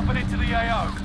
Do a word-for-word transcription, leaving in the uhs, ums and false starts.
dropping into the A O.